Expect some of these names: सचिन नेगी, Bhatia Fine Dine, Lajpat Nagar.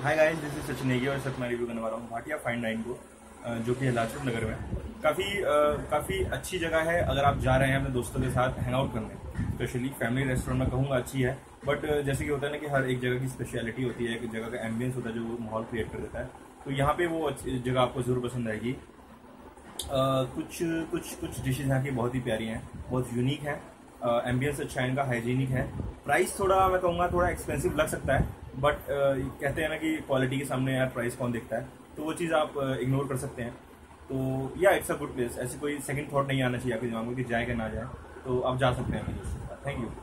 Hi guys, this is सचिन नेगी और sir मैं review करने वाला हूँ भाटिया फाइन डाइन को, जो कि लाजपत नगर में काफ़ी अच्छी जगह है। अगर आप जा रहे हैं अपने दोस्तों के साथ हैंग आउट करने, स्पेशली फैमिली रेस्टोरेंट में कहूँगा अच्छी है, बट जैसे कि होता है ना कि हर एक जगह की स्पेशलिटी होती है, एक जगह का एम्बियंस होता है जो माहौल क्रिएट कर देता है, तो यहाँ पर वो अच्छी जगह आपको ज़रूर पसंद आएगी। कुछ डिशेज यहाँ की बहुत ही प्यारी हैं, बहुत यूनिक हैं, एम्बियंस अच्छा है इनका, हाइजीनिक है। प्राइस थोड़ा मैं कहूँगा थोड़ा एक्सपेंसिव लग सकता है, बट कहते हैं ना कि क्वालिटी के सामने यार प्राइस कौन देखता है, तो वो चीज़ आप इग्नोर कर सकते हैं। तो या इट्स अ गुड प्लेस, ऐसी कोई सेकंड थॉट नहीं आना चाहिए आपके दिमाग में कि जाए कि ना जाए, तो आप जा सकते हैं मेरे दोस्तों के साथ। Thank you.